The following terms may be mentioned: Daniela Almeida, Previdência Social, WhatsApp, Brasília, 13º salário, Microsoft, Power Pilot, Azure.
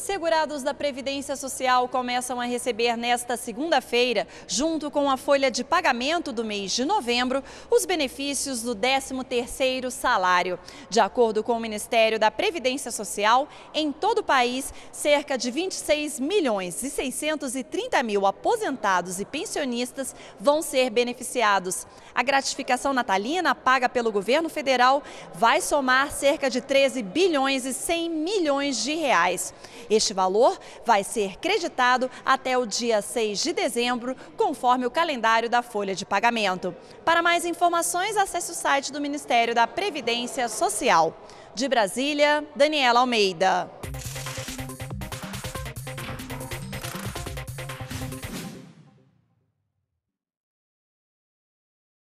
Segurados da Previdência Social começam a receber nesta segunda-feira, junto com a folha de pagamento do mês de novembro, os benefícios do 13º salário. De acordo com o Ministério da Previdência Social, em todo o país, cerca de 26.630.000 aposentados e pensionistas vão ser beneficiados. A gratificação natalina paga pelo governo federal vai somar cerca de 13.100.000.000 de reais. Este valor vai ser creditado até o dia 6 de dezembro, conforme o calendário da folha de pagamento. Para mais informações, acesse o site do Ministério da Previdência Social. De Brasília, Daniela Almeida.